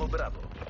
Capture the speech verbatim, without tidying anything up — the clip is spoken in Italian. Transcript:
Siamo bravo.